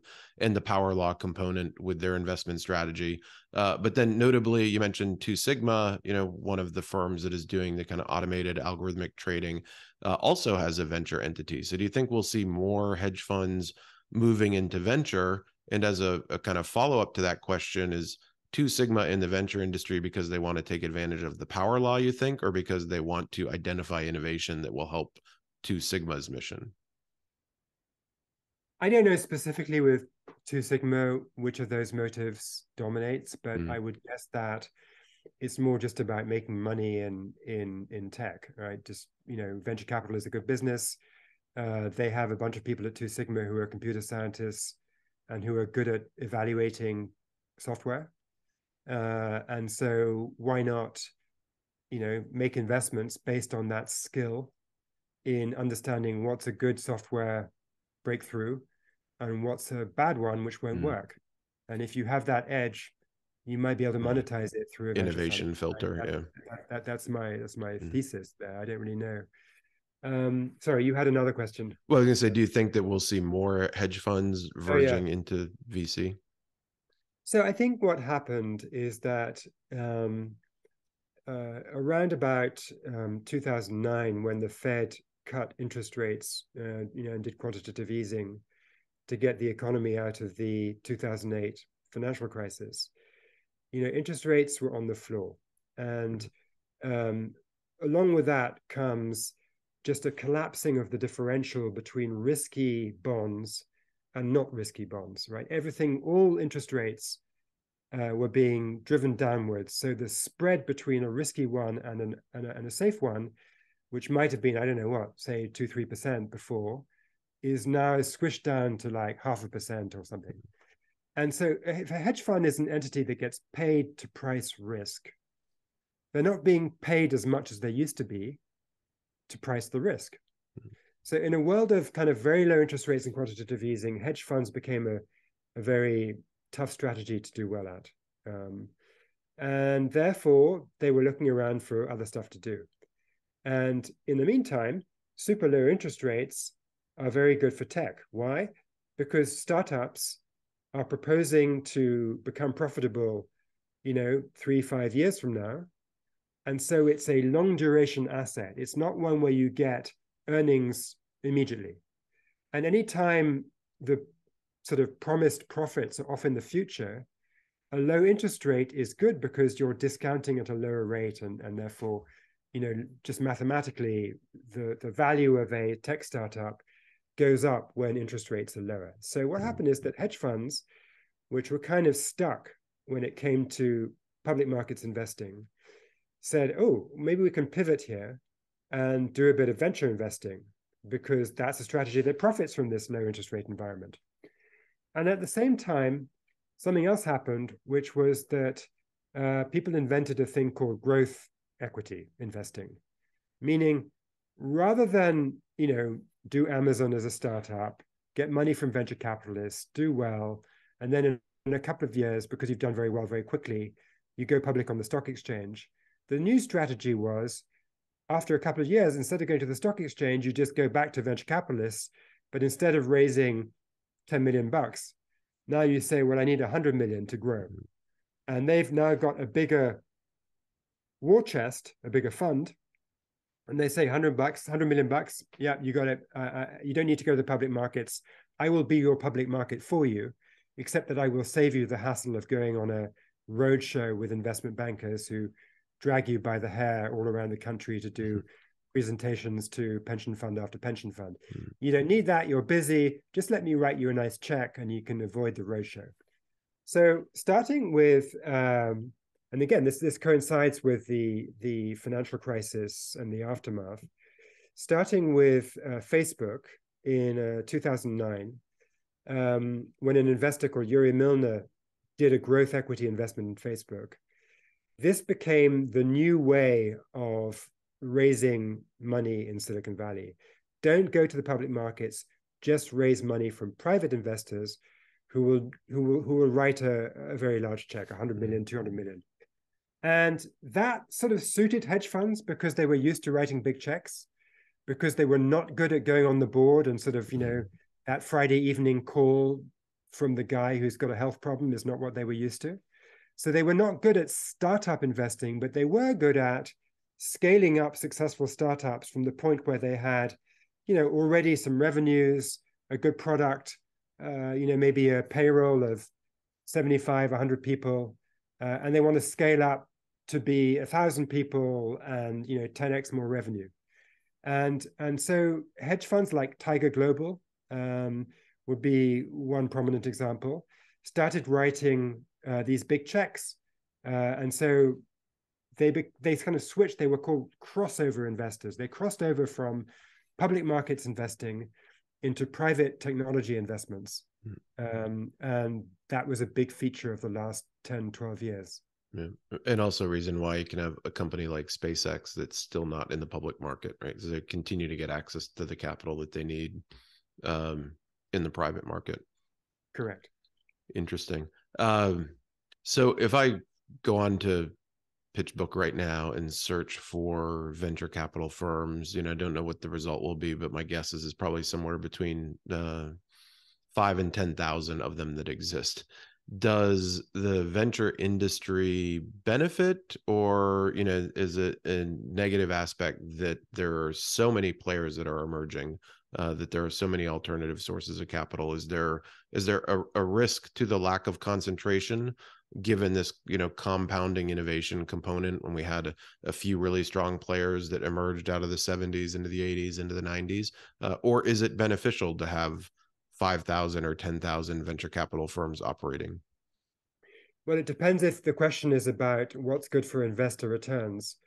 the power law component with their investment strategy. But then notably, you mentioned Two Sigma, you know, one of the firms that is doing the kind of automated algorithmic trading, also has a venture entity. So do you think we'll see more hedge funds moving into venture? And as a kind of follow-up to that question, is Two Sigma in the venture industry because they want to take advantage of the power law, you think, or because they want to identify innovation that will help Two Sigma's mission? I don't know specifically with Two Sigma which of those motives dominates, but I would guess that it's more just about making money in tech, right? Just, you know, venture capital is a good business. They have a bunch of people at Two Sigma who are computer scientists and who are good at evaluating software. And so why not, you know, make investments based on that skill in understanding what's a good software breakthrough and what's a bad one, which won't work. And if you have that edge, you might be able to monetize it through innovation filter. That's my thesis there. I don't really know. Sorry, you had another question. Well, I was going to say, do you think that we'll see more hedge funds verging into VC? So I think what happened is that around about 2009, when the Fed cut interest rates, you know, and did quantitative easing, to get the economy out of the 2008 financial crisis. You know, interest rates were on the floor. And along with that comes just a collapsing of the differential between risky bonds and not risky bonds, right? Everything, all interest rates were being driven downwards. So the spread between a risky one and a safe one, which might have been, I don't know what, say 2-3% before, is now squished down to like 0.5% or something. And so if a hedge fund is an entity that gets paid to price risk, they're not being paid as much as they used to be to price the risk. So in a world of kind of very low interest rates and quantitative easing, hedge funds became a very tough strategy to do well at. And therefore, they were looking around for other stuff to do. And in the meantime, super low interest rates are very good for tech. Why? Because startups are proposing to become profitable, you know, 3-5 years from now. And so it's a long duration asset. It's not one where you get earnings immediately. And anytime the sort of promised profits are off in the future, a low interest rate is good because you're discounting at a lower rate, and therefore, you know, just mathematically, the value of a tech startup goes up when interest rates are lower. So what happened is that hedge funds, which were kind of stuck when it came to public markets investing, said, oh, maybe we can pivot here and do a bit of venture investing, because that's a strategy that profits from this low interest rate environment. And at the same time, something else happened, which was that people invented a thing called growth equity investing, meaning rather than, you know, do Amazon as a startup, get money from venture capitalists, do well, and then in a couple of years, because you've done very well very quickly, you go public on the stock exchange. The new strategy was, after a couple of years, instead of going to the stock exchange, you just go back to venture capitalists, but instead of raising $10 million, now you say, well, I need $100 million to grow. And they've now got a bigger war chest, a bigger fund, and they say $100 million, yeah, you got it. You don't need to go to the public markets. I will be your public market for you, except that I will save you the hassle of going on a roadshow with investment bankers who drag you by the hair all around the country to do presentations to pension fund after pension fund. You don't need that. You're busy. Just let me write you a nice check and you can avoid the roadshow. So starting with... and again, this coincides with the financial crisis and the aftermath. Starting with Facebook in 2009, when an investor called Uri Milner did a growth equity investment in Facebook, this became the new way of raising money in Silicon Valley. Don't go to the public markets, just raise money from private investors who will write a very large check, $100 million, $200 million. And that sort of suited hedge funds because they were used to writing big checks, because they were not good at going on the board and sort of, you know, that Friday evening call from the guy who's got a health problem is not what they were used to. So they were not good at startup investing, but they were good at scaling up successful startups from the point where they had, you know, already some revenues, a good product, you know, maybe a payroll of 75, 100 people. And they want to scale up to be 1,000 people and, you know, 10x more revenue. And so hedge funds like Tiger Global would be one prominent example, started writing these big checks. And so they kind of switched. They were called crossover investors. They crossed over from public markets investing into private technology investments. And that was a big feature of the last 10-12 years. Yeah. And also a reason why you can have a company like SpaceX that's still not in the public market, right? Because they continue to get access to the capital that they need in the private market. Correct. Interesting. So if I go on to PitchBook right now and search for venture capital firms, you know, I don't know what the result will be, but my guess is it's probably somewhere between 5,000 and 10,000 of them that exist. does the venture industry benefit, or, you know, is it a negative aspect that there are so many players that are emerging, that there are so many alternative sources of capital? Is there a risk to the lack of concentration given this, you know, compounding innovation component, when we had a few really strong players that emerged out of the 70s into the 80s into the 90s, or is it beneficial to have 5,000 or 10,000 venture capital firms operating? Well, it depends if the question is about what's good for investor returns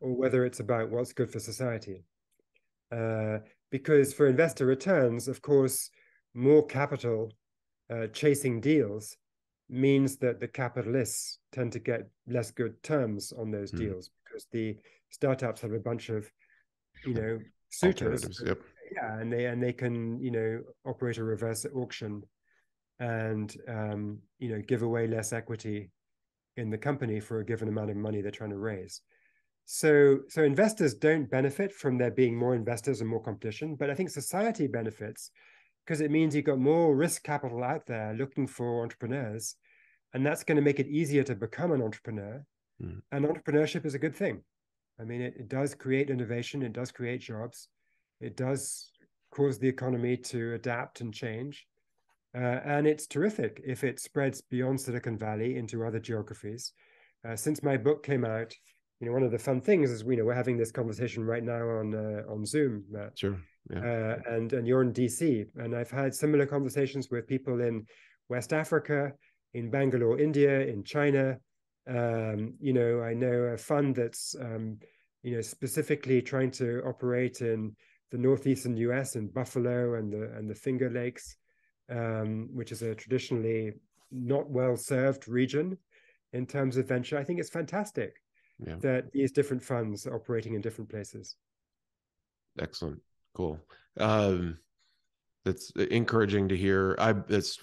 or whether it's about what's good for society. Because for investor returns, of course, more capital chasing deals means that the capitalists tend to get less good terms on those deals, because the startups have a bunch of, you know, suitors. Yeah, and they can, you know, operate a reverse auction and, you know, give away less equity in the company for a given amount of money they're trying to raise. So investors don't benefit from there being more investors and more competition, but I think society benefits because it means you've got more risk capital out there looking for entrepreneurs, and that's going to make it easier to become an entrepreneur. And entrepreneurship is a good thing. I mean, it does create innovation, it does create jobs, it does cause the economy to adapt and change. And it's terrific if it spreads beyond Silicon Valley into other geographies. Since my book came out, you know, one of the fun things is, you know, we're having this conversation right now on Zoom, Matt. Sure. Yeah. And you're in DC. And I've had similar conversations with people in West Africa, in Bangalore, India, in China. You know, I know a fund that's, you know, specifically trying to operate in the northeastern US and Buffalo and the Finger Lakes, which is a traditionally not well-served region in terms of venture. I think it's fantastic that these different funds are operating in different places. Excellent. Cool. That's encouraging to hear. Aligns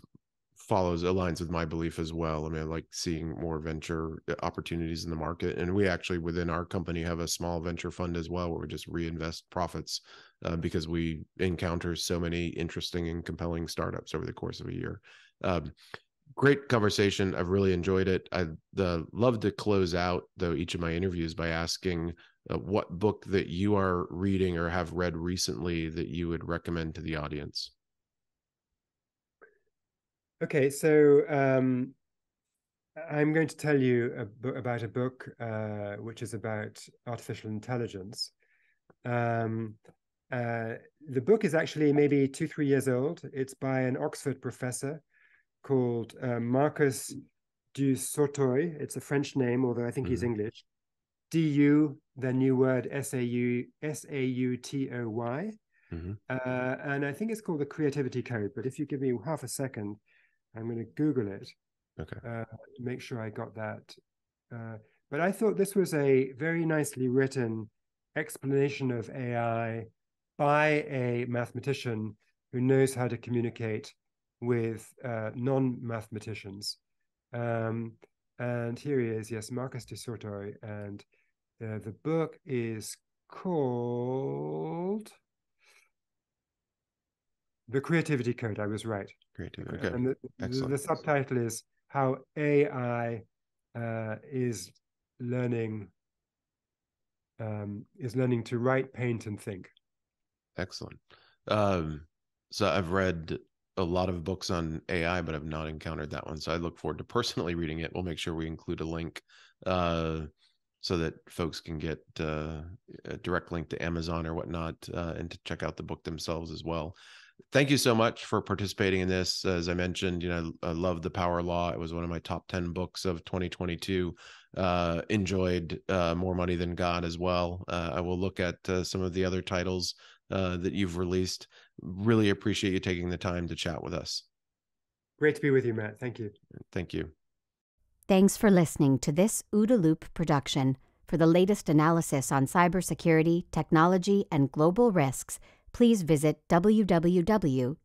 with my belief as well. I mean, I like seeing more venture opportunities in the market. And we actually, within our company, have a small venture fund as well, where we just reinvest profits because we encounter so many interesting and compelling startups over the course of a year. Great conversation. I've really enjoyed it. I love to close out, though, each of my interviews by asking what book that you are reading or have read recently that you would recommend to the audience. Okay, so I'm going to tell you about a book which is about artificial intelligence. The book is actually maybe 2-3 years old. It's by an Oxford professor called Marcus du Sautoy. It's a French name, although I think he's English. D-U, the new word, S-A-U-T-O-Y. And I think it's called The Creativity Code, but if you give me half a second, I'm going to Google it. Okay. To make sure I got that. But I thought this was a very nicely written explanation of AI by a mathematician who knows how to communicate with non-mathematicians. And here he is, yes, Marcus du Sautoy. And the book is called The Creativity Code. I was right. Creativity. Okay. And the subtitle is How AI is learning to write, paint, and think. Excellent. So I've read a lot of books on AI, but I've not encountered that one. So I look forward to personally reading it. We'll make sure we include a link so that folks can get a direct link to Amazon or whatnot and to check out the book themselves as well. Thank you so much for participating in this. As I mentioned, you know, I love The Power Law. It was one of my top 10 books of 2022. Enjoyed More Money Than God as well. I will look at some of the other titles that you've released. Really appreciate you taking the time to chat with us. Great to be with you, Matt. Thank you. Thank you. Thanks for listening to this Oodaloop production. For the latest analysis on cybersecurity, technology, and global risks, please visit www.oodaloop.com.